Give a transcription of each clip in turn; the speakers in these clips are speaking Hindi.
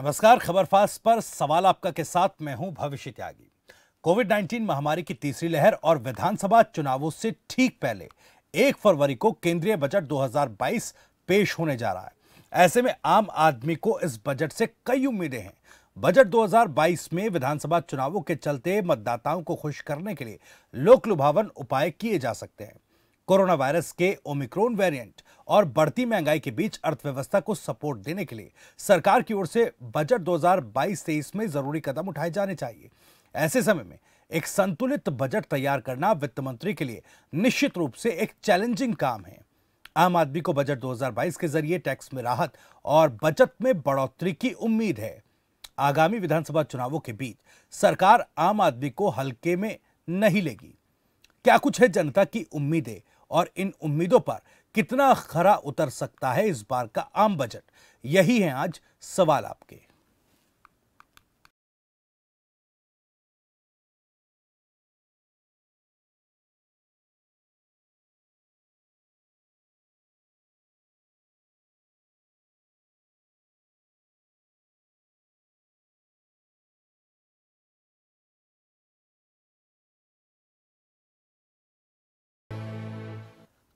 नमस्कार, खबर फास्ट पर सवाल आपका के साथ मैं हूं भविष्य त्यागी। कोविड-19 महामारी की तीसरी लहर और विधानसभा चुनावों से ठीक पहले 1 फरवरी को केंद्रीय बजट 2022 पेश होने जा रहा है। ऐसे में आम आदमी को इस बजट से कई उम्मीदें हैं। बजट 2022 में विधानसभा चुनावों के चलते मतदाताओं को खुश करने के लिए लोकलुभावन उपाय किए जा सकते हैं। कोरोना वायरस के ओमिक्रॉन वेरिएंट और बढ़ती महंगाई के बीच अर्थव्यवस्था को सपोर्ट देने के लिए सरकार की ओर से बजट 2022-23 में जरूरी कदम उठाए जाने चाहिए। ऐसे समय में एक संतुलित बजट तैयार करना वित्त मंत्री के लिए निश्चित रूप से एक चैलेंजिंग काम है। आम आदमी को बजट 2022 के जरिए टैक्स में राहत और बचत में बढ़ोतरी की उम्मीद है। आगामी विधानसभा चुनावों के बीच सरकार आम आदमी को हल्के में नहीं लेगी। क्या कुछ है जनता की उम्मीदें और इन उम्मीदों पर कितना खरा उतर सकता है इस बार का आम बजट, यही है आज सवाल आपके।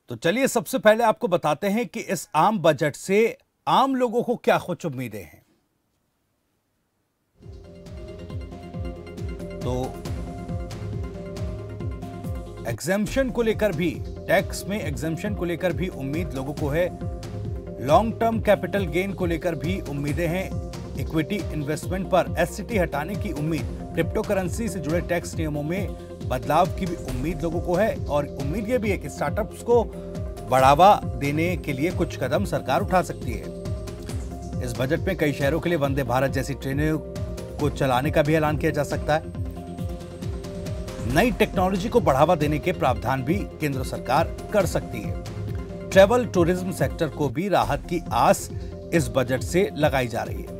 तो चलिए सबसे पहले आपको बताते हैं कि इस आम बजट से आम लोगों को क्या कुछ उम्मीदें हैं। तो एग्जेम्पशन को लेकर भी, टैक्स में एग्जेम्पशन को लेकर भी उम्मीद लोगों को है। लॉन्ग टर्म कैपिटल गेन को लेकर भी उम्मीदें हैं। इक्विटी इन्वेस्टमेंट पर एसटीटी हटाने की उम्मीद, क्रिप्टोकरेंसी से जुड़े टैक्स नियमों में बदलाव की भी उम्मीद लोगों को है। और उम्मीद ये भी है कि स्टार्टअप्स को बढ़ावा देने के लिए कुछ कदम सरकार उठा सकती है। इस बजट में कई शहरों के लिए वंदे भारत जैसी ट्रेनों को चलाने का भी ऐलान किया जा सकता है। नई टेक्नोलॉजी को बढ़ावा देने के प्रावधान भी केंद्र सरकार कर सकती है। ट्रेवल टूरिज्म सेक्टर को भी राहत की आस इस बजट से लगाई जा रही है।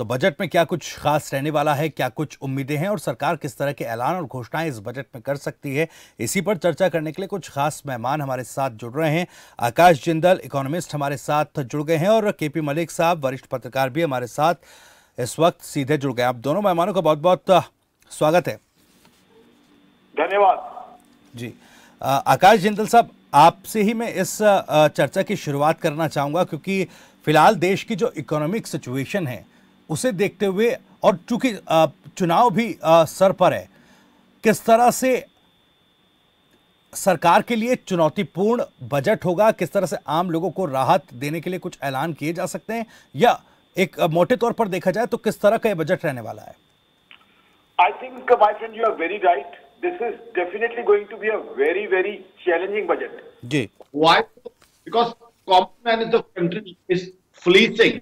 तो बजट में क्या कुछ खास रहने वाला है, क्या कुछ उम्मीदें हैं और सरकार किस तरह के ऐलान और घोषणाएं इस बजट में कर सकती है, इसी पर चर्चा करने के लिए कुछ खास मेहमान हमारे साथ जुड़ रहे हैं। आकाश जिंदल इकोनॉमिस्ट हमारे साथ जुड़ गए हैं और केपी मलिक साहब वरिष्ठ पत्रकार भी हमारे साथ इस वक्त सीधे जुड़ गए। आप दोनों मेहमानों का बहुत बहुत स्वागत है। धन्यवाद जी। आकाश जिंदल साहब, आपसे ही मैं इस चर्चा की शुरुआत करना चाहूँगा क्योंकि फिलहाल देश की जो इकोनॉमिक सिचुएशन है उसे देखते हुए, और चूंकि चुनाव भी सर पर है, किस तरह से सरकार के लिए चुनौतीपूर्ण बजट होगा, किस तरह से आम लोगों को राहत देने के लिए कुछ ऐलान किए जा सकते हैं, या एक मोटे तौर पर देखा जाए तो किस तरह का ये बजट रहने वाला है? I think my friend you are very right, this is definitely going to be a very very challenging budget जी। Why? Because common man in the country is fleecing.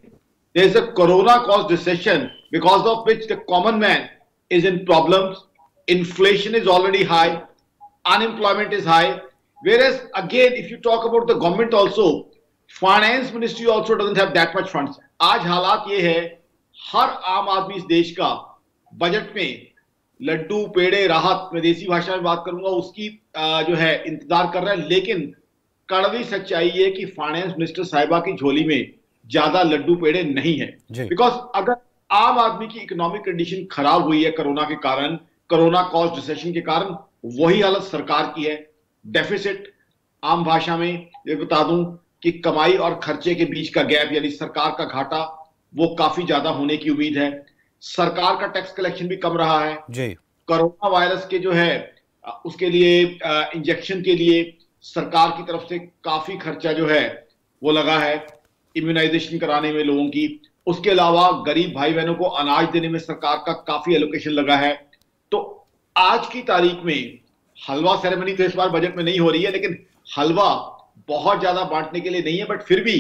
There is a corona-caused recession because of which the common man is in problems. Inflation is already high, unemployment is high. Whereas again, if you talk about the government also, finance ministry also doesn't have that much funds. आज हालात ये है, हर आम आदमी इस देश का बजट में लड्डू पेड़े राहत, मैं देसी भाषा में बात करूंगा, उसकी जो है इंतजार कर रहा है। लेकिन कड़वी सच्चाई ये कि फाइनेंस मिनिस्टर साहिबा की झोली में ज्यादा लड्डू पेड़े नहीं है। बिकॉज अगर आम आदमी की इकोनॉमिक कंडीशन खराब हुई है कोरोना के कारण, कोरोना कॉज रिसेशन के कारण, वही हालत सरकार की है। डेफिसिट, आम भाषा में ये बता दूं कि कमाई और खर्चे के बीच का गैप, यानी सरकार का घाटा, वो काफी ज्यादा होने की उम्मीद है। सरकार का टैक्स कलेक्शन भी कम रहा है। कोरोना वायरस के जो है उसके लिए इंजेक्शन के लिए सरकार की तरफ से काफी खर्चा जो है वो लगा है, इम्यूनाइजेशन कराने में लोगों की। उसके अलावा गरीब भाई बहनों को अनाज देने में सरकार का काफी एलोकेशन लगा है। तो आज की तारीख में हलवा सेरेमनी तो इस बार बजट में नहीं हो रही है, लेकिन हलवा बहुत ज्यादा बांटने के लिए नहीं है, बट फिर भी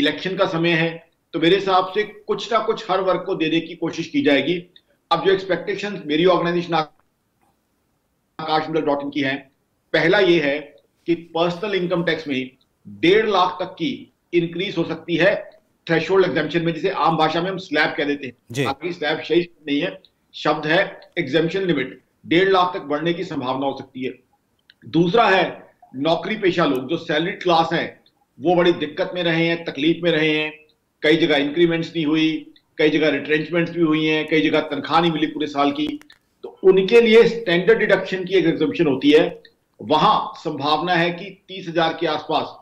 इलेक्शन का समय है तो मेरे हिसाब से कुछ ना कुछ हर वर्ग को देने की कोशिश की जाएगी। अब जो एक्सपेक्टेशन मेरी ऑर्गेनाइजेशन आकाशमंडल की है, पहला ये है कि पर्सनल इनकम टैक्स में 1.5 लाख तक की इंक्रीज हो सकती है थ्रेशोल्ड एग्जेम्पशन में, जिसे आम भाषा में हम स्लैब कह देते हैं। आपकी स्लैब सही नहीं है, शब्द है एग्जेम्पशन लिमिट। 1.5 लाख तक बढ़ने की संभावना हो सकती है। दूसरा है नौकरी पेशा लोग जो सैलरी क्लास हैं वो बड़ी दिक्कत में रहे हैं, तकलीफ में रहे हैं। कई जगह इंक्रीमेंट्स नहीं हुई, कई जगह रिट्रेंचमेंट्स भी हुई हैं, कई जगह तनख्वाह नहीं मिली पूरे साल की। तो उनके लिए स्टैंडर्ड डिडक्शन की एक एग्जम्पशन होती है, वहां संभावना है कि 30,000 के आसपास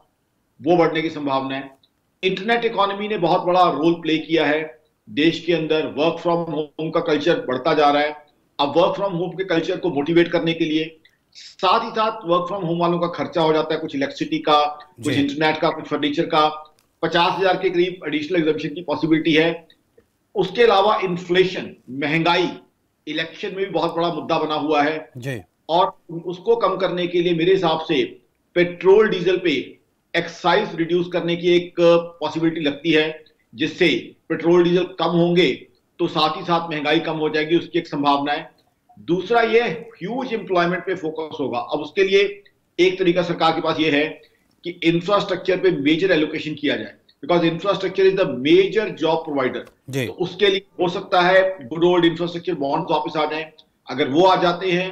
वो बढ़ने की संभावना है। इंटरनेट इकोनॉमी ने बहुत बड़ा रोल प्ले किया है देश के अंदर। वर्क फ्रॉम होम का कल्चर बढ़ता जा रहा है। अब वर्क फ्रॉम होम के कल्चर को मोटिवेट करने के लिए साथ ही साथ वर्क फ्रॉम होम वालों का खर्चा हो जाता है, कुछ इलेक्ट्रिसिटी का, कुछ इंटरनेट का, कुछ फर्नीचर का। 50,000 के करीब एडिशनल एग्जम्पशन की पॉसिबिलिटी है। उसके अलावा इन्फ्लेशन, महंगाई इलेक्शन में भी बहुत बड़ा मुद्दा बना हुआ है जी। और उसको कम करने के लिए मेरे हिसाब से पेट्रोल डीजल पे एक्साइज रिड्यूस करने की एक पॉसिबिलिटी लगती है, जिससे पेट्रोल डीजल कम होंगे तो साथ ही साथ महंगाई कम हो जाएगी, उसकी एक संभावना है। दूसरा ये ह्यूज एम्प्लॉयमेंट पे फोकस होगा। अब उसके लिए एक तरीका सरकार के पास ये है कि इंफ्रास्ट्रक्चर पे मेजर एलोकेशन किया जाए, because infrastructure is the major job provider. तो उसके लिए हो सकता है गुड ओल्ड इंफ्रास्ट्रक्चर बॉन्ड्स वापस आ जाए। अगर वो आ जाते हैं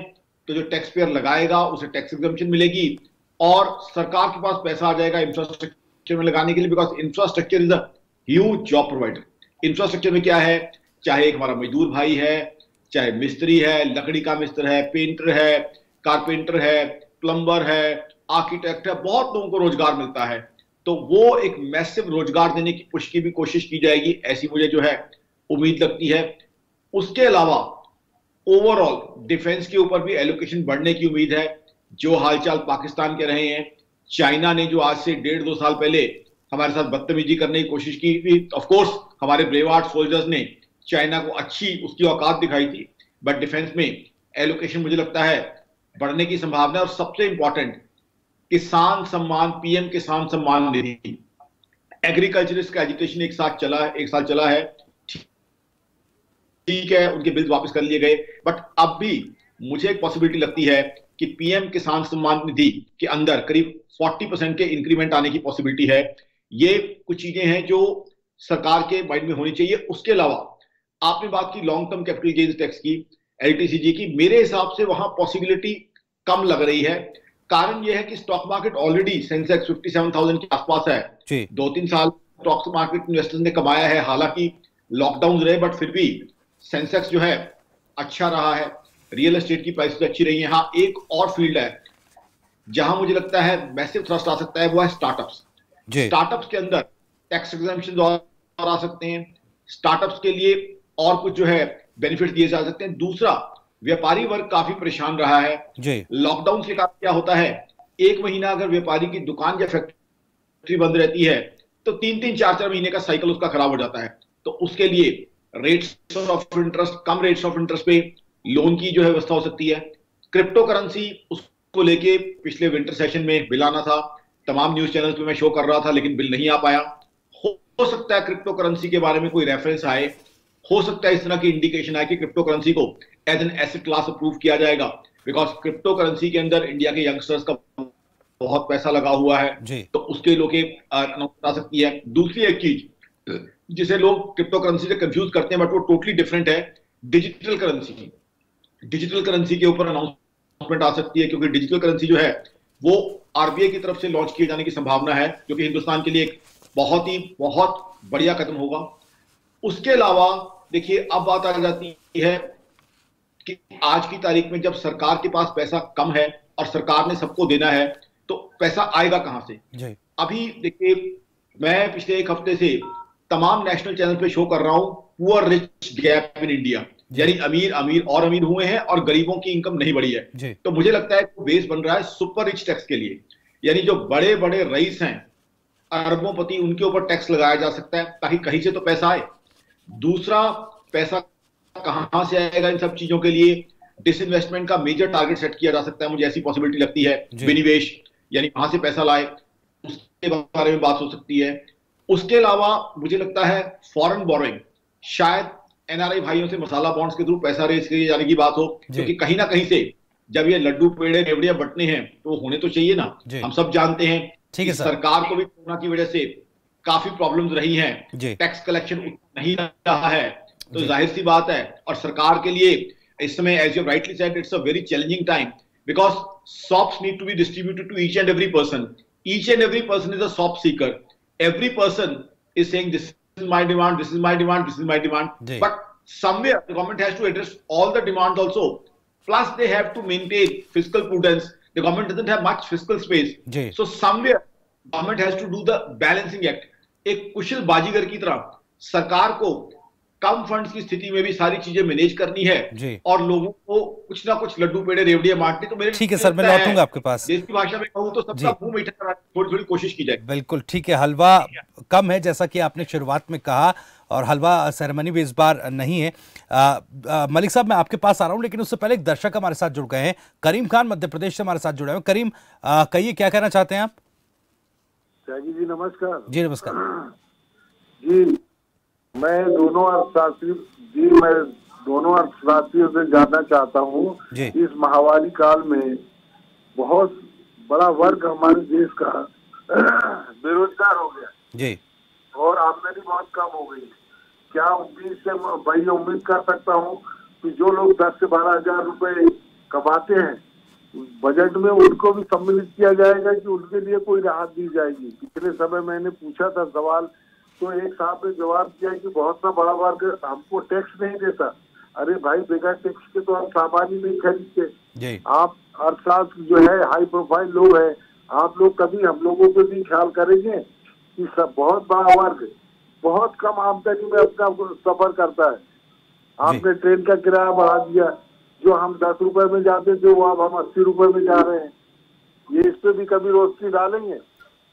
तो जो टैक्स पेयर लगाएगा उसे टैक्स एग्जम्पशन मिलेगी और सरकार के पास पैसा आ जाएगा इंफ्रास्ट्रक्चर में लगाने के लिए, because infrastructure is a huge job provider. Infrastructure में क्या है, चाहे एक हमारा मजदूर भाई है, चाहे मिस्त्री है, लकड़ी का मिस्त्र है, पेंटर है, कारपेंटर है, प्लम्बर है, आर्किटेक्ट है, बहुत लोगों को रोजगार मिलता है। तो वो एक मैसिव रोजगार देने की पुश की भी कोशिश की जाएगी, ऐसी मुझे जो है उम्मीद लगती है। उसके अलावा ओवरऑल डिफेंस के ऊपर भी एलोकेशन बढ़ने की उम्मीद है। जो हालचाल पाकिस्तान के रहे हैं, चाइना ने जो आज से 1.5-2 साल पहले हमारे साथ बदतमीजी करने की कोशिश की थी, ऑफकोर्स हमारे ब्रेवार्ड सोल्जर्स ने चाइना को अच्छी उसकी औकात दिखाई थी, बट डिफेंस में एलोकेशन मुझे लगता है बढ़ने की संभावना। और सबसे इंपॉर्टेंट किसान सम्मान, पीएम किसान सम्मान निधि, एग्रीकल्चरिस्ट का एजुकेशन एक साल चला है, ठीक है, उनके बिल वापस कर लिए गए, बट अब भी मुझे एक पॉसिबिलिटी लगती है कि पीएम किसान सम्मान निधि के अंदर करीब 40% के इंक्रीमेंट आने की पॉसिबिलिटी है। ये कुछ चीजें हैं जो सरकार के माइंड में होनी चाहिए। उसके अलावा आपने बात की long term capital gains tax की, एलटीसीजी की, मेरे हिसाब से वहां पॉसिबिलिटी कम लग रही है। कारण यह है कि स्टॉक मार्केट ऑलरेडी सेंसेक्स 57,000 के आसपास है। 2-3 साल स्टॉक मार्केट इन्वेस्टर्स ने कमाया है, हालांकि लॉकडाउन रहे बट फिर भी सेंसेक्स जो है अच्छा रहा है। रियल एस्टेट की प्राइस अच्छी रही है। हाँ, एक और फील्ड है जहां मुझे लगता है मैसिव थ्रस्ट आ सकता है, वो है स्टार्टअप्स। स्टार्टअप्स के अंदर टैक्स एग्जम्पशन और आ सकते हैं, स्टार्टअप्स के लिए और कुछ जो है बेनिफिट दिए जा सकते हैं। दूसरा, व्यापारी वर्ग काफी परेशान रहा है लॉकडाउन के कारण। क्या होता है, एक महीना अगर व्यापारी की दुकान या फैक्ट्री बंद रहती है तो 3-3, 4-4 महीने का साइकिल उसका खराब हो जाता है। तो उसके लिए कम रेट्स ऑफ इंटरेस्ट पे लोन की जो है व्यवस्था हो सकती है। क्रिप्टोकरेंसी, उसको लेके पिछले विंटर सेशन में बिल आना था, तमाम न्यूज चैनल पे मैं शो कर रहा था लेकिन बिल नहीं आ पाया। हो सकता है क्रिप्टोकरेंसी के बारे में कोई रेफरेंस आए, हो सकता है इस तरह की इंडिकेशन आए कि क्रिप्टो करेंसी को as an asset class approve किया जाएगा, बिकॉज क्रिप्टो करेंसी के अंदर इंडिया के यंगस्टर्स का बहुत पैसा लगा हुआ है, तो उसके लोग आ सकती है। दूसरी एक चीज जिसे लोग क्रिप्टो करेंसी से कंफ्यूज करते हैं बट वो टोटली डिफरेंट है, डिजिटल करेंसी की। डिजिटल करेंसी के ऊपर अनाउंसमेंट आ सकती है, क्योंकि डिजिटल करेंसी जो है वो आरबीआई की तरफ से लॉन्च किए जाने की संभावना है, जो कि हिंदुस्तान के लिए एक बहुत बढ़िया कदम होगा। उसके अलावा देखिए, अब बात आ जाती है कि आज की तारीख में जब सरकार के पास पैसा कम है और सरकार ने सबको देना है तो पैसा आएगा कहां से। अभी देखिए, मैं पिछले एक हफ्ते से तमाम नेशनल चैनल पे शो कर रहा हूं poor rich gap in India, यानी अमीर और अमीर हुए हैं और गरीबों की इनकम नहीं बढ़ी है। तो मुझे लगता है तो बेस बन रहा है सुपर रिच टैक्स के लिए, यानी जो बड़े बड़े रईस हैं, अरबोंपति, उनके ऊपर टैक्स लगाया जा सकता है ताकि कहीं से तो पैसा आए। दूसरा, पैसा कहां से आएगा, इन सब चीजों के लिए डिसइन्वेस्टमेंट का मेजर टारगेट सेट किया जा सकता है, मुझे ऐसी पॉसिबिलिटी लगती है। विनिवेश, यानी कहां से पैसा लाए, उसके बारे में बात हो सकती है। उसके अलावा मुझे लगता है फॉरेन बोरोइंग, शायद एनआरआई भाइयों से मसाला बॉन्ड्स के थ्रू पैसा रेज किए जाने की बात हो, क्योंकि कहीं ना कहीं से जब ये लड्डू पेड़े रेवड़ियां बंटने हैं तो वो होने तो चाहिए ना। हम सब जानते हैं कि सरकार को भी कोरोना की वजह से काफी प्रॉब्लम्स रही हैं, टैक्स कलेक्शन नहीं रहा है, तो जाहिर सी बात है। और सरकार के लिए इस समय, as you rightly said, it's a very challenging time, because SOPs need to be distributed to each and every person. Each and every person is a SOP seeker. Every person is saying this is my demand, this is my demand, this is my demand. But somewhere the government has to address all the demands also. Plus they have to maintain fiscal prudence. The government doesn't have much fiscal space. So somewhere government has to do the balancing act. एक कुशल बाजीगर की तरह सरकार को कम फंड्स की स्थिति में भी सारी चीजें मैनेज करनी है और लोगों को कुछ ना कुछ लड्डू पेड़े रेवड़ियां बांटने तो मेरे ठीक है सर मैं लौटूंगा आपके पास। देश की भाषा में कहूं तो सबका मुंह मीठा कराने की थोड़ी थोड़ी कोशिश की जाए। बिल्कुल ठीक है, हलवा कम है जैसा कि आपने शुरुआत में कहा और हलवा सेरेमनी भी इस बार नहीं है। मलिक साहब मैं आपके पास आ रहा हूँ लेकिन उससे पहले एक दर्शक हमारे साथ जुड़ गए हैं, करीम खान मध्य प्रदेश से हमारे साथ जुड़े हुए। करीम कहिए क्या कहना चाहते हैं आप? त्यागी जी नमस्कार। जी नमस्कार जी। मैं दोनों अर्थशास्त्रियों से जानना चाहता हूँ, इस महामारी काल में बहुत बड़ा वर्ग हमारे देश का बेरोजगार हो गया जी और आमदनी बहुत कम हो गई। क्या उम्मीद से भाई उम्मीद कर सकता हूँ कि जो लोग 10 से 12 हजार रुपए कमाते हैं बजट में उनको भी सम्मिलित किया जाएगा कि उनके लिए कोई राहत दी जाएगी। पिछले समय मैंने पूछा था सवाल तो एक साहब ने जवाब दिया कि बहुत सा बड़ा वर्ग हमको टैक्स नहीं देता। अरे भाई बिना टैक्स के तो आप सामान ही नहीं खरीदते। आप अर्थशास्त्र जो है हाई प्रोफाइल लोग हैं, आप लोग कभी हम लोगों को भी ख्याल करेंगे कि सब बहुत बड़ा वर्ग बहुत कम आमदनी में अपना सफर करता है। आपने ट्रेन का किराया बढ़ा दिया, जो हम 10 रुपए में जाते थे वो अब हम 80 रुपए में जा रहे हैं, ये इस पे भी कभी रोशनी डालेंगे।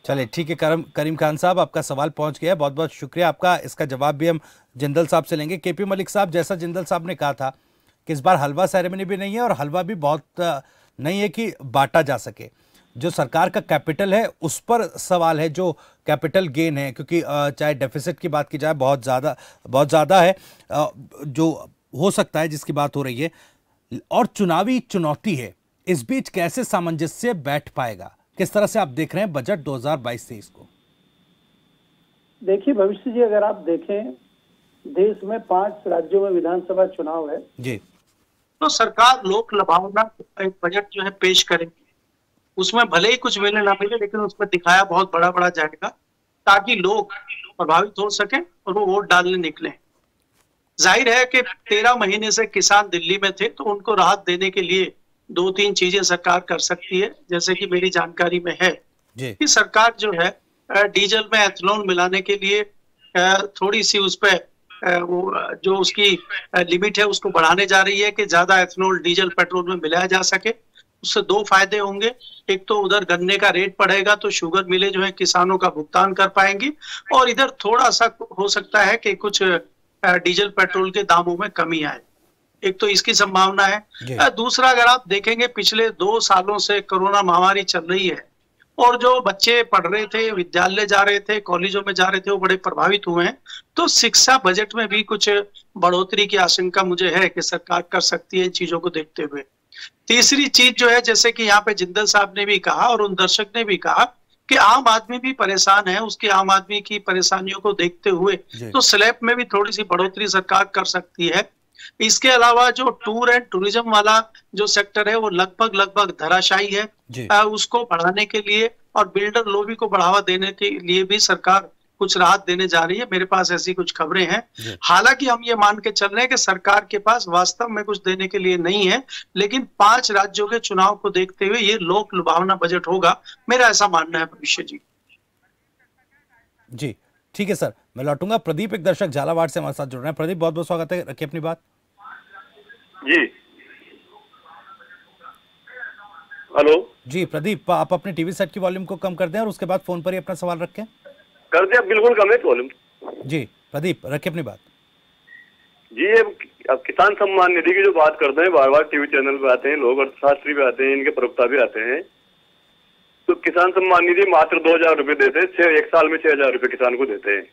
चलिए ठीक है करीम खान साहब आपका सवाल पहुंच गया, बहुत बहुत शुक्रिया आपका। इसका जवाब भी हम जिंदल साहब से लेंगे। केपी मलिक साहब जैसा जिंदल साहब ने कहा था कि इस बार हलवा सेरेमनी भी नहीं है और हलवा भी बहुत नहीं है कि बांटा जा सके। जो सरकार का कैपिटल है उस पर सवाल है, जो कैपिटल गेन है, क्योंकि चाहे डेफिसिट की बात की जाए बहुत ज़्यादा है जो हो सकता है जिसकी बात हो रही है और चुनावी चुनौती है। इस बीच कैसे सामंजस्य बैठ पाएगा, किस तरह से आप देख रहे हैं बजट 2022-23 को? देखिए भविष्य जी अगर आप देखें देश में 5 राज्यों में विधानसभा चुनाव है जी, तो सरकार लोक लुभावना बजट जो है पेश करेगी, उसमें भले ही कुछ मिले ना मिले लेकिन उसमें दिखाया बहुत बड़ा बड़ा जाएगा ताकि लोग प्रभावित हो सके और वो वोट डालने निकले। जाहिर है कि 13 महीने से किसान दिल्ली में थे तो उनको राहत देने के लिए 2-3 चीजें सरकार कर सकती है। जैसे कि मेरी जानकारी में है कि सरकार जो है डीजल में एथेनॉल मिलाने के लिए थोड़ी सी उस पर वो जो उसकी लिमिट है उसको बढ़ाने जा रही है कि ज्यादा एथेनॉल डीजल पेट्रोल में मिलाया जा सके। उससे 2 फायदे होंगे, एक तो उधर गन्ने का रेट बढ़ेगा तो शुगर मिले जो है किसानों का भुगतान कर पाएंगी और इधर थोड़ा सा हो सकता है कि कुछ डीजल पेट्रोल के दामों में कमी आए, एक तो इसकी संभावना है। दूसरा अगर आप देखेंगे पिछले 2 सालों से कोरोना महामारी चल रही है और जो बच्चे पढ़ रहे थे विद्यालय जा रहे थे कॉलेजों में जा रहे थे वो बड़े प्रभावित हुए हैं, तो शिक्षा बजट में भी कुछ बढ़ोतरी की आशंका मुझे है कि सरकार कर सकती है इन चीजों को देखते हुए। तीसरी चीज जो है जैसे कि यहाँ पे जिंदल साहब ने भी कहा और उन दर्शक ने भी कहा कि आम आदमी भी परेशान है, उसके आम आदमी की परेशानियों को देखते हुए तो स्लैब में भी थोड़ी सी बढ़ोतरी सरकार कर सकती है। इसके अलावा जो टूर एंड टूरिज्म वाला जो सेक्टर है वो लगभग धराशायी है, उसको बढ़ाने के लिए और बिल्डर लॉबी को बढ़ावा देने के लिए भी सरकार कुछ राहत देने जा रही है। मेरे पास ऐसी कुछ खबरें हैं, हालांकि हम ये मान के चल रहे हैं कि सरकार के पास वास्तव में कुछ देने के लिए नहीं है लेकिन 5 राज्यों के चुनाव को देखते हुए ये लोक लुभावना बजट होगा, मेरा ऐसा मानना है भविष्य जी। जी ठीक है सर मैं लौटूंगा। प्रदीप एक दर्शक झालावाड़ से हमारे साथ जुड़ रहे हैं। प्रदीप बहुत बहुत स्वागत है, रखिए अपनी बात। जी हेलो जी प्रदीप आप अपने टीवी सेट की वॉल्यूम को कम कर दें और उसके बाद फोन पर ही अपना सवाल रखें। कर दिया बिल्कुल कम है वॉल्यूम। जी प्रदीप रखिए अपनी बात। जी अब किसान सम्मान निधि की जो बात करते हैं, बार बार टीवी चैनल पे आते हैं लोग, अर्थशास्त्री भी आते हैं, इनके प्रवक्ता भी आते हैं, तो किसान सम्मान निधि मात्र 2000 रुपए देते हैं, 1 साल में 6000 रुपए किसान को देते हैं।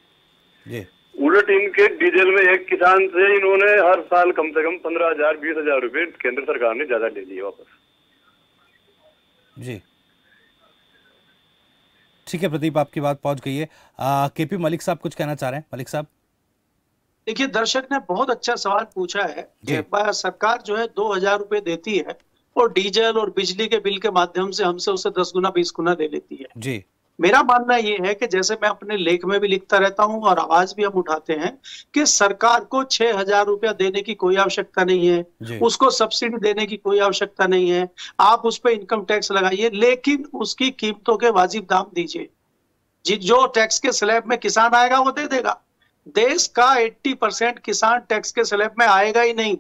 उलट इनके डीजल में एक किसान से इन्होंने हर साल कम से कम 15,000-20,000 रुपए केंद्र सरकार ने ज्यादा ले लिए वापस। जी ठीक है प्रदीप आपकी बात पहुंच गई है। केपी मलिक साहब कुछ कहना चाह रहे हैं? मलिक साहब देखिए दर्शक ने बहुत अच्छा सवाल पूछा है, सरकार जो है 2000 रुपए देती है और डीजल और बिजली के बिल के माध्यम से हमसे उसे 10 गुना 20 गुना ले लेती है जी। मेरा मानना ये है कि जैसे मैं अपने लेख में भी लिखता रहता हूं और आवाज भी हम उठाते हैं कि सरकार को 6,000 रुपया देने की कोई आवश्यकता नहीं है, उसको सब्सिडी देने की कोई आवश्यकता नहीं है। आप उस पर इनकम टैक्स लगाइए, लेकिन उसकी कीमतों के वाजिब दाम दीजिए। जो टैक्स के स्लैब में किसान आएगा वो दे देगा। देश का 80% किसान टैक्स के स्लैब में आएगा ही नहीं।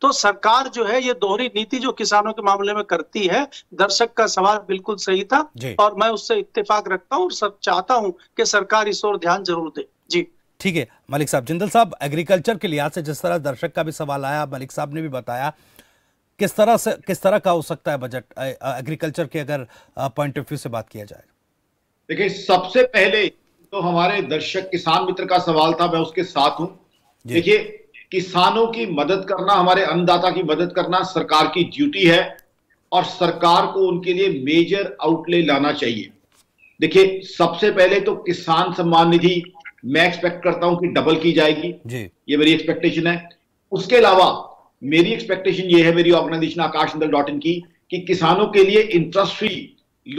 तो सरकार जो है ये दोहरी नीति जो किसानों के मामले में करती है, दर्शक का सवाल बिल्कुल सही था और मैं उससे इत्तेफाक रखता हूं और सब चाहता हूं कि सरकार इस ओर ध्यान जरूर दे। जी ठीक है मलिक साहब। जिंदल साहब, एग्रीकल्चर के लिहाज से जिस तरह दर्शक का भी सवाल आया, मलिक साहब ने भी बताया किस तरह का हो सकता है बजट एग्रीकल्चर के अगर पॉइंट ऑफ व्यू से बात किया जाए। देखिए, सबसे पहले तो हमारे दर्शक किसान मित्र का सवाल था, मैं उसके साथ हूँ। देखिए, किसानों की मदद करना, हमारे अन्नदाता की मदद करना सरकार की ड्यूटी है और सरकार को उनके लिए मेजर आउटले लाना चाहिए। देखिए, सबसे पहले तो किसान सम्मान निधि मैं एक्सपेक्ट करता हूं कि डबल की जाएगी जी। ये मेरी एक्सपेक्टेशन है। उसके अलावा मेरी एक्सपेक्टेशन ये है, मेरी ऑर्गेनाइजेशन आकाशमंडल.in की, कि किसानों के लिए इंटरेस्ट फ्री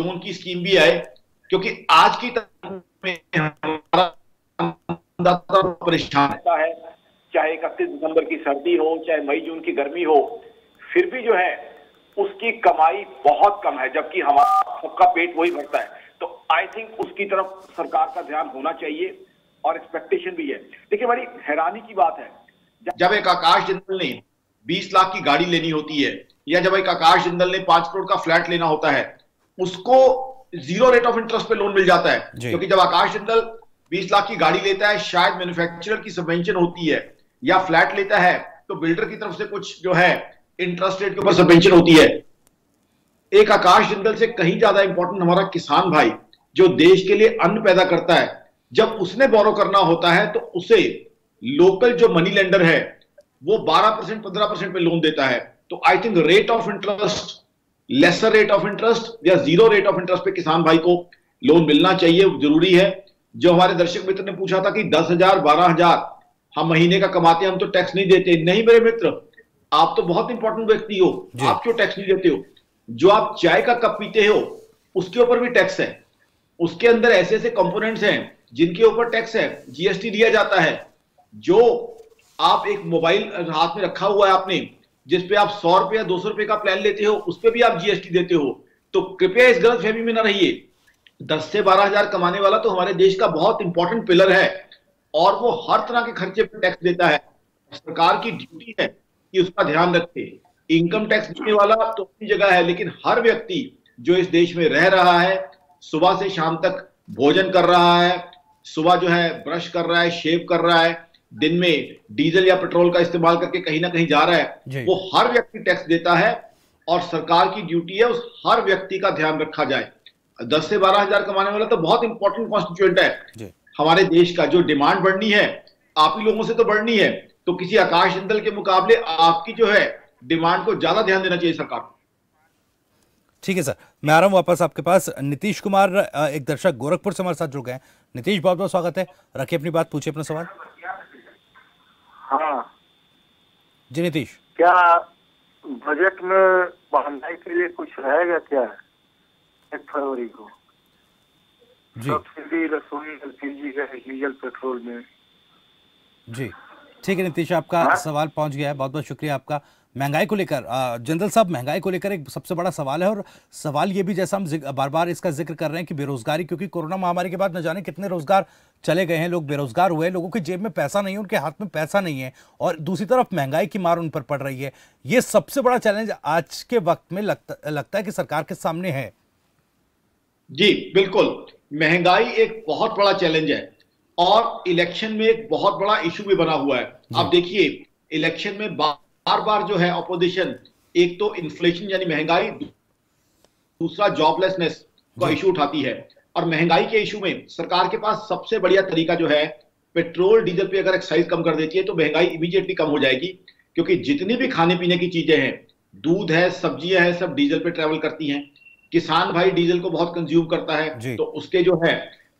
लोन की स्कीम भी आए, क्योंकि आज की तारीख में हमारा अन्नदाता परेशान है। चाहे 31 दिसंबर की सर्दी हो, चाहे मई जून की गर्मी हो, फिर भी जो है उसकी कमाई बहुत कम है, जबकि हमारा सबका पेट वही भरता है। तो आई थिंक उसकी तरफ सरकार का ध्यान होना चाहिए और एक्सपेक्टेशन भी है। देखिए, बड़ी हैरानी की बात है, जब एक आकाश जिंदल ने 20 लाख की गाड़ी लेनी होती है, या जब एक आकाश जिंदल ने 5 करोड़ का फ्लैट लेना होता है, उसको 0 रेट ऑफ इंटरेस्ट पे लोन मिल जाता है। क्योंकि जब आकाश जिंदल 20 लाख की गाड़ी लेता है, शायद मैन्युफैक्चरर की सबवेंशन होती है, या फ्लैट लेता है तो बिल्डर की तरफ से कुछ जो है इंटरेस्ट रेट के ऊपर सबवेंशन होती है। एक आकाश जिंदल से कहीं ज्यादा इंपॉर्टेंट हमारा किसान भाई जो देश के लिए अन्न पैदा करता है, जब उसने बोरो करना होता है तो उसे लोकल जो मनी लेंडर है वो 12% 15% पे लोन देता है। तो I think rate of interest, lesser rate of interest या 0 रेट ऑफ इंटरेस्ट पे किसान भाई को लोन मिलना चाहिए, जरूरी है। जो हमारे दर्शक मित्र ने पूछा था कि 10,000 12,000 हम महीने का कमाते हैं, हम तो टैक्स नहीं देते। नहीं मेरे मित्र, आप तो बहुत इंपॉर्टेंट व्यक्ति हो, आप क्यों टैक्स नहीं देते हो? जो आप चाय का कप पीते हो उसके ऊपर भी टैक्स है, उसके अंदर ऐसे ऐसे कंपोनेंट्स हैं जिनके ऊपर टैक्स है, जीएसटी दिया जाता है। जो आप एक मोबाइल हाथ में रखा हुआ है आपने, जिसपे आप 100 रुपये 200 रुपये का प्लान लेते हो, उस पर भी आप जीएसटी देते हो। तो कृपया इस गलतफहमी में ना रहिए। 10 से 12,000 कमाने वाला तो हमारे देश का बहुत इंपॉर्टेंट पिलर है और वो हर तरह के खर्चे पर टैक्स देता है। सरकार की ड्यूटी है कि उसका ध्यान रखे। इनकम टैक्स देने वाला तो अपनी जगह है, लेकिन हर व्यक्ति जो इस देश में रह रहा है, सुबह से शाम तक भोजन कर रहा है, सुबह जो है ब्रश कर रहा है, शेव कर रहा है, दिन में डीजल या पेट्रोल का इस्तेमाल करके कहीं ना कहीं जा रहा है, वो हर व्यक्ति टैक्स देता है और सरकार की ड्यूटी है उस हर व्यक्ति का ध्यान रखा जाए। 10 से 12,000 कमाने वाला तो बहुत इंपॉर्टेंट कॉन्स्टिट्यूएंट है हमारे देश का। जो डिमांड बढ़नी है आप ही लोगों से तो बढ़नी है, तो किसी आकाश जिंदल के मुकाबले आपकी जो है डिमांड को ज्यादा ध्यान देना चाहिए सरकार को। ठीक है सर, मैं आ रहा हूं वापस आपके पास। नीतीश कुमार एक दर्शक गोरखपुर से हमारे साथ जुड़ गए। नीतीश, बहुत बहुत स्वागत है, रखिए अपनी बात, पूछिए अपना सवाल। हाँ जी नीतीश, क्या बजट में महंगाई के लिए कुछ रहेगा क्या? 1 फरवरी को सब्सिडी रसोई एलटीसीजी का डीजल पेट्रोल में। जी ठीक है नीतीश, आपका सवाल पहुंच गया है, बहुत बहुत शुक्रिया आपका। महंगाई को लेकर जिंदल साहब, महंगाई को लेकर एक सबसे बड़ा सवाल है और सवाल ये भी, जैसा हम बार बार इसका जिक्र कर रहे हैं कि बेरोजगारी, क्योंकि कोरोना महामारी के बाद न जाने कितने रोजगार चले गए हैं, लोग बेरोजगार हुए, लोगों की जेब में पैसा नहीं है, उनके हाथ में पैसा नहीं है और दूसरी तरफ महंगाई की मार उन पर पड़ रही है। ये सबसे बड़ा चैलेंज आज के वक्त में लगता है कि सरकार के सामने है। जी बिल्कुल, महंगाई एक बहुत बड़ा चैलेंज है और इलेक्शन में एक बहुत बड़ा इशू भी बना हुआ है। आप देखिए, इलेक्शन में बार बार जो है ऑपोजिशन एक तो इन्फ्लेशन यानी महंगाई, दूसरा जॉबलेसनेस का इशू उठाती है। और महंगाई के इशू में सरकार के पास सबसे बढ़िया तरीका जो है, पेट्रोल डीजल पे अगर एक्साइज कम कर देती है तो महंगाई इमीडिएटली कम हो जाएगी, क्योंकि जितनी भी खाने पीने की चीजें हैं, दूध है, सब्जियां हैं, सब डीजल पे ट्रेवल करती हैं। किसान भाई डीजल को बहुत कंज्यूम करता है तो उसके जो है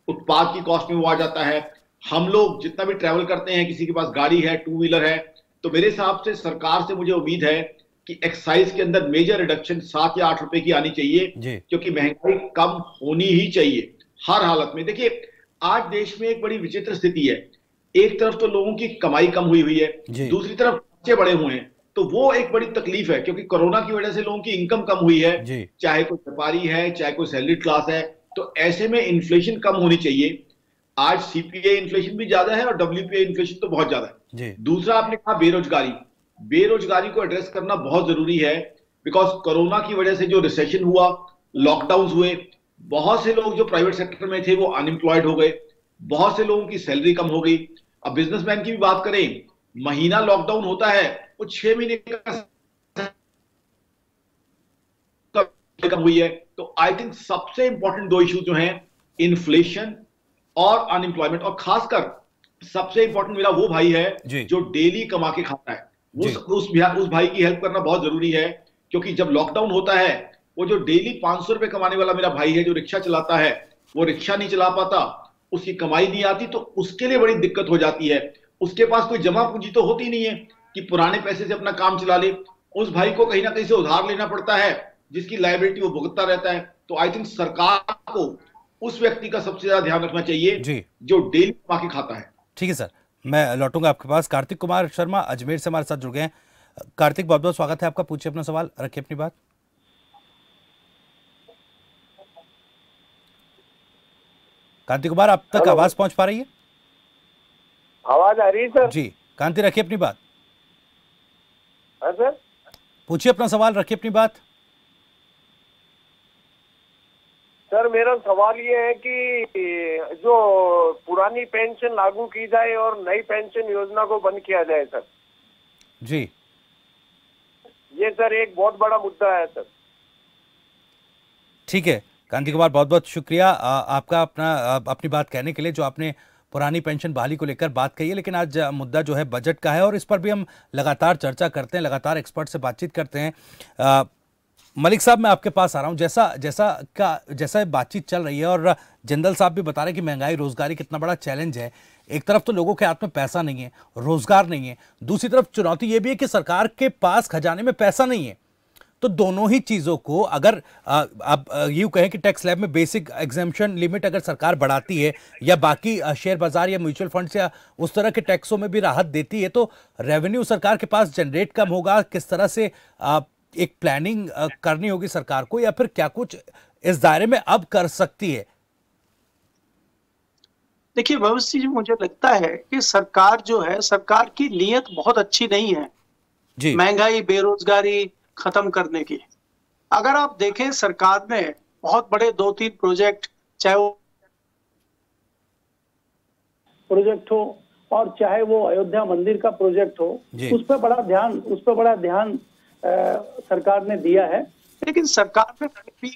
उत्पाद की कॉस्ट में वो आ जाता है। हम लोग जितना भी ट्रैवल करते हैं, किसी के पास गाड़ी है, टू व्हीलर है, तो मेरे हिसाब से सरकार से मुझे उम्मीद है कि एक्साइज के अंदर मेजर रिडक्शन 7 या 8 रुपए की आनी चाहिए, क्योंकि महंगाई कम होनी ही चाहिए हर हालत में। देखिए आज देश में एक बड़ी विचित्र स्थिति है, एक तरफ तो लोगों की कमाई कम हुई हुई है, दूसरी तरफ खर्चे बढ़े हुए हैं, तो वो एक बड़ी तकलीफ है, क्योंकि कोरोना की वजह से लोगों की इनकम कम हुई है, चाहे कोई व्यापारी है चाहे कोई सैलरीड क्लास है, तो ऐसे में इन्फ्लेशन कम होनी चाहिए। आज सीपीआई इन्फ्लेशन भी ज्यादा है और डब्ल्यूपीआई इन्फ्लेशन तो बहुत ज्यादा है। दूसरा आपने कहा बेरोजगारी, बेरोजगारी को एड्रेस करना बहुत जरूरी है, बिकॉज कोरोना की वजह से जो रिसेशन हुआ, लॉकडाउन हुए, बहुत से लोग जो प्राइवेट सेक्टर में थे वो अनएम्प्लॉयड हो गए, बहुत से लोगों की सैलरी कम हो गई। अब बिजनेसमैन की भी बात करें, महीना लॉकडाउन होता है वो 6 महीने का कम हुई है। तो आई थिंक सबसे इंपॉर्टेंट दो इश्यू जो हैं, इन्फ्लेशन और अनएम्प्लॉयमेंट, और खासकर सबसे इंपॉर्टेंट मेरा वो भाई है जो डेली कमा के खाता है, उस भाई की हेल्प करना बहुत जरूरी है, क्योंकि जब लॉकडाउन होता है वो जो डेली 500 रुपए कमाने वाला मेरा भाई है, जो रिक्शा चलाता है, वो रिक्शा नहीं चला पाता, उसकी कमाई नहीं आती, तो उसके लिए बड़ी दिक्कत हो जाती है। उसके पास कोई जमा पूंजी तो होती नहीं है कि पुराने पैसे से अपना काम चला ले, उस भाई को कहीं ना कहीं से उधार लेना पड़ता है, जिसकी लायबिलिटी वो भुगतता रहता है। तो आई थिंक सरकार को उस व्यक्ति का सबसे ज्यादा ध्यान रखना चाहिए जो डेली कमा के खाता है। ठीक है सर, मैं लौटूंगा आपके पास। कार्तिक कुमार शर्मा अजमेर से हमारे साथ जुड़ गए हैं। कार्तिक, बहुत बहुत स्वागत है आपका, पूछिए अपना सवाल, रखिए अपनी बात। कार्तिक कुमार, आप तक आवाज पहुंच पा रही है? आवाज आ रही है सर? जी कांति, रखिए अपनी बात। हाँ सर, पूछिए अपना सवाल, रखिए अपनी बात। सर मेरा सवाल ये है कि जो पुरानी पेंशन लागू की जाए और नई पेंशन योजना को बंद किया जाए सर। जी ये सर एक बहुत बड़ा मुद्दा है सर। ठीक है कांति कुमार, बहुत बहुत शुक्रिया आपका अपनी बात कहने के लिए, जो आपने पुरानी पेंशन बहाली को लेकर बात कही है। लेकिन आज मुद्दा जो है बजट का है, और इस पर भी हम लगातार चर्चा करते हैं, लगातार एक्सपर्ट से बातचीत करते हैं। मलिक साहब मैं आपके पास आ रहा हूं, जैसा बातचीत चल रही है और जिंदल साहब भी बता रहे हैं कि महंगाई रोजगारी कितना बड़ा चैलेंज है। एक तरफ तो लोगों के हाथ में पैसा नहीं है, रोजगार नहीं है, दूसरी तरफ चुनौती ये भी है कि सरकार के पास खजाने में पैसा नहीं है। तो दोनों ही चीज़ों को अगर आप यूँ कहें कि टैक्स स्लैब में बेसिक एग्जेम्पशन लिमिट अगर सरकार बढ़ाती है या बाकी शेयर बाजार या म्यूचुअल फंड्स या उस तरह के टैक्सों में भी राहत देती है, तो रेवेन्यू सरकार के पास जनरेट कम होगा। किस तरह से एक प्लानिंग करनी होगी सरकार को, या फिर क्या कुछ इस दायरे में अब कर सकती है? देखिए भविष्य जी, मुझे लगता है कि सरकार जो है, सरकार की नीयत बहुत अच्छी नहीं है जी, महंगाई बेरोजगारी खत्म करने की। अगर आप देखें सरकार ने बहुत बड़े 2-3 प्रोजेक्ट, चाहे वो प्रोजेक्ट हो और चाहे वो अयोध्या मंदिर का प्रोजेक्ट हो, उस पर बड़ा ध्यान सरकार ने दिया है। लेकिन सरकार ने भी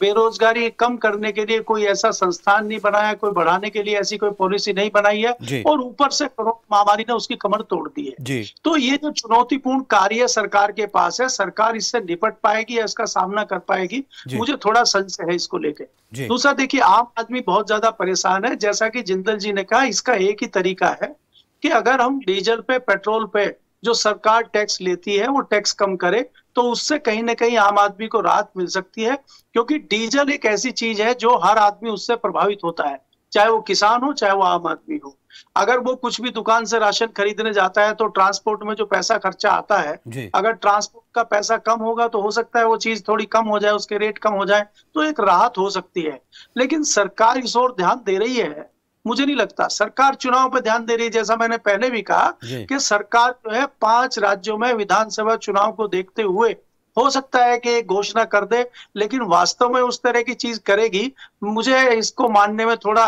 बेरोजगारी कम करने के लिए कोई ऐसा संस्थान नहीं बनाया, कोई बढ़ाने के लिए ऐसी कोई पॉलिसी नहीं बनाई है, और ऊपर से कोरोना महामारी ने उसकी कमर तोड़ दी है। तो ये जो चुनौतीपूर्ण कार्य सरकार के पास है, सरकार इससे निपट पाएगी या इसका सामना कर पाएगी, मुझे थोड़ा संशय है इसको लेके। दूसरा देखिए, आम आदमी बहुत ज्यादा परेशान है, जैसा कि जिंदल जी ने कहा, इसका एक ही तरीका है कि अगर हम डीजल पे पेट्रोल पे जो सरकार टैक्स लेती है वो टैक्स कम करे, तो उससे कहीं ना कहीं आम आदमी को राहत मिल सकती है। क्योंकि डीजल एक ऐसी चीज है जो हर आदमी उससे प्रभावित होता है, चाहे वो किसान हो चाहे वो आम आदमी हो। अगर वो कुछ भी दुकान से राशन खरीदने जाता है तो ट्रांसपोर्ट में जो पैसा खर्चा आता है, अगर ट्रांसपोर्ट का पैसा कम होगा तो हो सकता है वो चीज थोड़ी कम हो जाए, उसके रेट कम हो जाए, तो एक राहत हो सकती है। लेकिन सरकार इस ओर ध्यान दे रही है? मुझे नहीं लगता। सरकार चुनाव पर ध्यान दे रही है, जैसा मैंने पहले भी कहा कि सरकार जो है 5 राज्यों में विधानसभा चुनाव को देखते हुए हो सकता है कि घोषणा कर दे, लेकिन वास्तव में उस तरह की चीज करेगी, मुझे इसको मानने में थोड़ा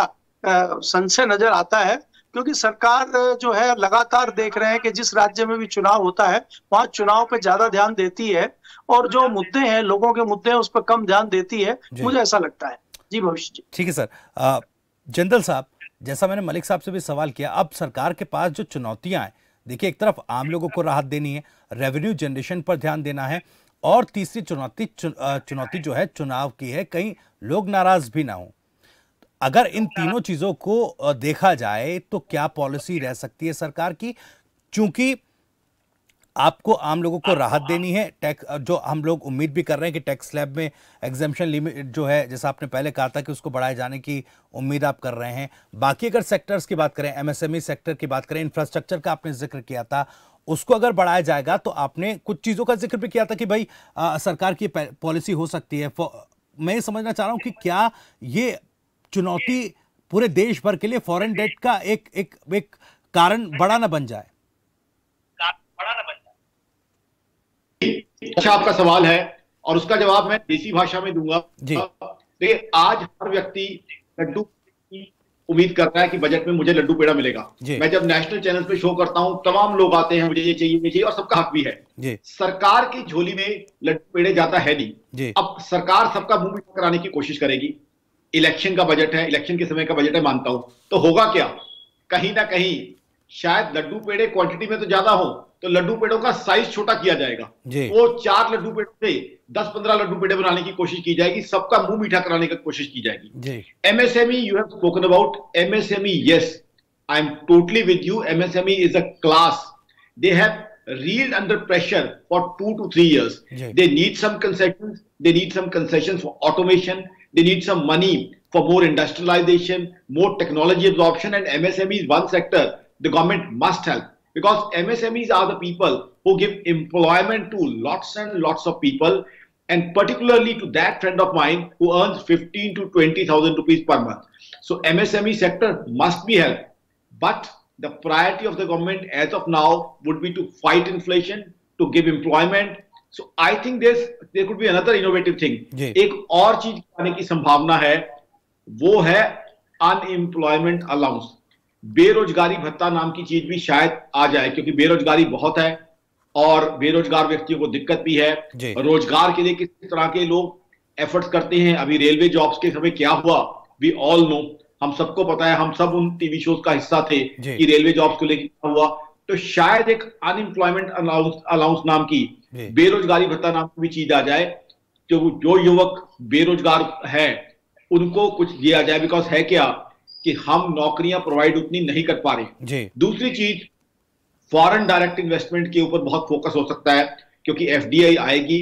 संशय नजर आता है। क्योंकि सरकार जो है लगातार देख रहे हैं कि जिस राज्य में भी चुनाव होता है वहां चुनाव पे ज्यादा ध्यान देती है, और जो मुद्दे हैं, लोगों के मुद्दे हैं, उस पर कम ध्यान देती है, मुझे ऐसा लगता है। जी भविष्य जी। ठीक है सर। जिंदल साहब, जैसा मैंने मलिक साहब से भी सवाल किया, अब सरकार के पास जो चुनौतियां हैं, देखिए एक तरफ आम लोगों को राहत देनी है, रेवेन्यू जनरेशन पर ध्यान देना है, और तीसरी चुनौती जो है चुनाव की है, कहीं लोग नाराज भी ना हो। अगर इन तीनों चीज़ों को देखा जाए तो क्या पॉलिसी रह सकती है सरकार की? क्योंकि आपको आम लोगों को राहत देनी है। टैक्स जो हम लोग उम्मीद भी कर रहे हैं कि टैक्स स्लैब में एग्जेम्पशन लिमिट जो है, जैसा आपने पहले कहा था कि उसको बढ़ाए जाने की उम्मीद आप कर रहे हैं। बाकी अगर सेक्टर्स की बात करें, एमएसएमई सेक्टर की बात करें, इंफ्रास्ट्रक्चर का आपने जिक्र किया था, उसको अगर बढ़ाया जाएगा तो आपने कुछ चीज़ों का जिक्र भी किया था कि भाई सरकार की पॉलिसी हो सकती है। मैं ये समझना चाह रहा हूँ कि क्या ये चुनौती पूरे देश भर के लिए फॉरेन डेट का एक एक एक कारण बड़ा ना बन जाए? अच्छा आपका सवाल है और उसका जवाब मैं देसी भाषा में दूंगा। देखिए आज हर व्यक्ति लड्डू की उम्मीद करता है कि बजट में मुझे लड्डू पेड़ा मिलेगा। मैं जब नेशनल चैनल पे शो करता हूं तमाम लोग आते हैं, मुझे ये चाहिए और सबका हक भी है। सरकार की झोली में लड्डू पेड़े जाता है नहीं। अब सरकार सबका मुंह मीठा कराने की कोशिश करेगी। इलेक्शन का बजट है, इलेक्शन के समय का बजट है, मानता हूं। तो होगा क्या, कहीं ना कहीं शायद लड्डू पेड़े क्वांटिटी में तो ज्यादा हो तो लड्डू पेड़ों का साइज छोटा किया जाएगा। वो 4 लड्डू पेड़ों से 10-15 लड्डू पेड़े बनाने की कोशिश की जाएगी, सबका मुंह मीठा कराने की कोशिश की जाएगी। MSME you have spoken about MSME, yes I am totally with you, MSME is a class. They have reeled under pressure for 2 to 3 years. Yeah. They need some concessions. They need some concessions for automation. They need some money for more industrialization, more technology absorption, and MSME is one sector the government must help, because MSMEs are the people who give employment to lots and lots of people, and particularly to that friend of mine who earns 15 to 20,000 rupees per month. So MSME sector must be helped. But the priority of the government as of now would be to fight inflation, to give employment. So I think there could be another innovative thing. Ek aur cheez aane ki sambhavna hai, wo hai unemployment allowance, बेरोजगारी भत्ता नाम की चीज भी शायद आ जाए, क्योंकि बेरोजगारी बहुत है और बेरोजगार व्यक्तियों को दिक्कत भी है। रोजगार के लिए किस तरह के लोग एफर्ट्स करते हैं, अभी रेलवे जॉब्स के समय क्या हुआ वी ऑल नो, हम सबको पता है, हम सब उन टीवी शोज का हिस्सा थे कि रेलवे जॉब्स को लेकर क्या हुआ। तो शायद एक अनएम्प्लॉयमेंट अलाउंस नाम की, बेरोजगारी भत्ता नाम की भी चीज आ जाए, तो जो युवक बेरोजगार है उनको कुछ दिया जाए। बिकॉज है क्या कि हम नौकरियां प्रोवाइड उतनी नहीं कर पा रहे। दूसरी चीज, फॉरेन डायरेक्ट इन्वेस्टमेंट के ऊपर बहुत फोकस हो सकता है, क्योंकि एफडीआई आएगी,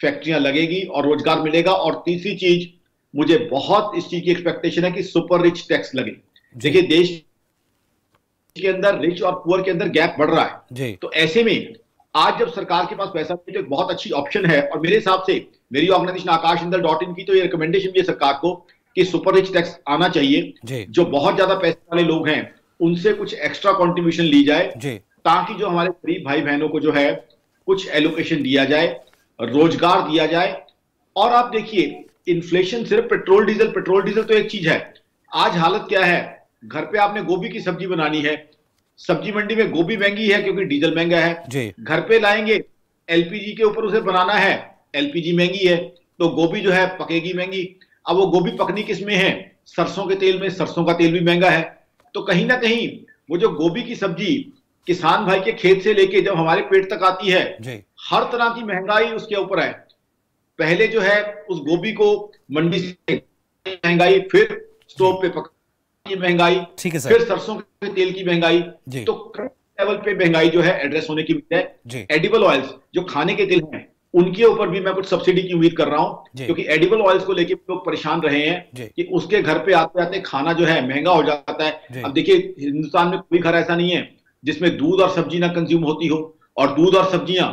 फैक्ट्रियां लगेगी और रोजगार मिलेगा। और तीसरी चीज, मुझे बहुत इस चीज की एक्सपेक्टेशन है कि सुपर रिच टैक्स लगे। देखिए देश के अंदर रिच और पुअर के अंदर गैप बढ़ रहा है, तो ऐसे में आज जब सरकार के पास पैसा है तो एक बहुत अच्छी ऑप्शन है। और मेरे हिसाब से मेरी ऑर्गेनाइजेशन आकाश जिंदल की तो ये रिकमेंडेशन भी है सरकार को कि सुपर रिच टैक्स आना चाहिए। जो बहुत ज्यादा पैसे वाले लोग हैं उनसे कुछ एक्स्ट्रा कंट्रीब्यूशन ली जाए, ताकि जो हमारे गरीब भाई बहनों को जो है कुछ एलोकेशन दिया जाए, रोजगार दिया जाए। और आप देखिए इन्फ्लेशन सिर्फ पेट्रोल डीजल तो एक चीज है। आज हालत क्या है, घर पे आपने गोभी की सब्जी बनानी है, सब्जी मंडी में गोभी महंगी है क्योंकि डीजल महंगा है, घर पे लाएंगे एलपीजी के ऊपर उसे बनाना है, एलपीजी महंगी है, तो गोभी जो है पकेगी महंगी। अब वो गोभी पकनी किस में है, सरसों के तेल में, सरसों का तेल भी महंगा है। तो कहीं ना कहीं वो जो गोभी की सब्जी किसान भाई के खेत से लेके जब हमारे पेट तक आती है, हर तरह की महंगाई उसके ऊपर है। पहले जो है उस गोभी को मंडी से महंगाई, फिर स्टोव पे पकाने की महंगाई, फिर सरसों के तेल की महंगाई। तो लेवल पे महंगाई जो है एड्रेस होने की बजाय एडिबल ऑयल्स जो खाने के तेल है उनके ऊपर भी मैं कुछ सब्सिडी की उम्मीद कर रहा हूं, क्योंकि एडिबल ऑयल्स को लेके लोग परेशान रहे हैं कि उसके घर पे आते आते खाना जो है महंगा हो जाता है। अब देखिए हिंदुस्तान में कोई घर ऐसा नहीं है जिसमें दूध और सब्जी ना कंज्यूम होती हो, और दूध और सब्जियां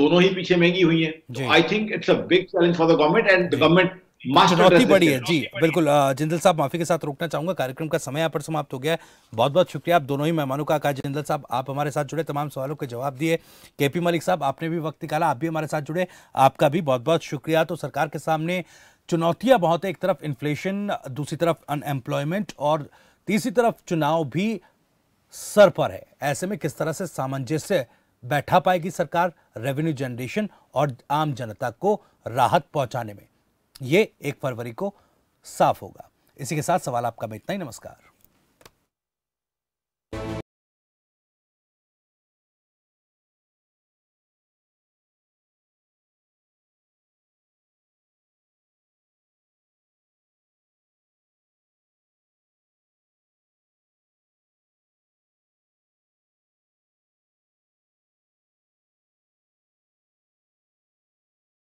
दोनों ही पीछे महंगी हुई है। I think it's a big challenge for the government and the government चुनौती बड़ी है। जी बिल्कुल, जिंदल साहब माफी के साथ रोकना चाहूंगा, कार्यक्रम का समय यहाँ पर समाप्त हो गया है। बहुत बहुत शुक्रिया आप दोनों ही मेहमानों का। आकाश जिंदल साहब आप हमारे साथ जुड़े, तमाम सवालों के जवाब दिए। केपी मलिक साहब आपने भी वक्त निकाला, आप भी हमारे साथ जुड़े, आपका भी बहुत बहुत शुक्रिया। तो सरकार के सामने चुनौतियाँ बहुत है, एक तरफ इन्फ्लेशन, दूसरी तरफ अनएम्प्लॉयमेंट और तीसरी तरफ चुनाव भी सर पर है। ऐसे में किस तरह से सामंजस्य बैठा पाएगी सरकार रेवेन्यू जनरेशन और आम जनता को राहत पहुँचाने में, ये 1 फरवरी को साफ होगा। इसी के साथ सवाल आपका में इतना ही, नमस्कार।